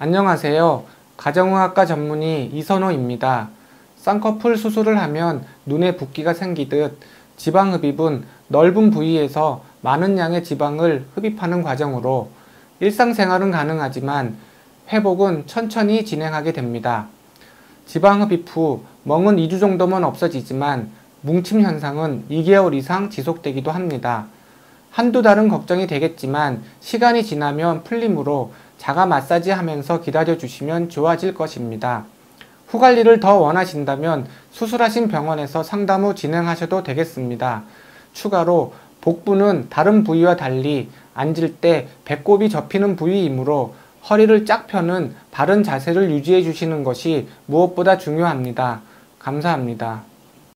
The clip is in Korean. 안녕하세요. 가정의학과 전문의 이선호입니다. 쌍꺼풀 수술을 하면 눈에 붓기가 생기듯 지방흡입은 넓은 부위에서 많은 양의 지방을 흡입하는 과정으로 일상생활은 가능하지만 회복은 천천히 진행하게 됩니다. 지방흡입 후 멍은 2주 정도면 없어지지만 뭉침 현상은 2개월 이상 지속되기도 합니다. 한두 달은 걱정이 되겠지만 시간이 지나면 풀림으로 자가 마사지 하면서 기다려주시면 좋아질 것입니다. 후관리를 더 원하신다면 수술하신 병원에서 상담 후 진행하셔도 되겠습니다. 추가로 복부는 다른 부위와 달리 앉을 때 배꼽이 접히는 부위이므로 허리를 쫙 펴는 바른 자세를 유지해 주시는 것이 무엇보다 중요합니다. 감사합니다.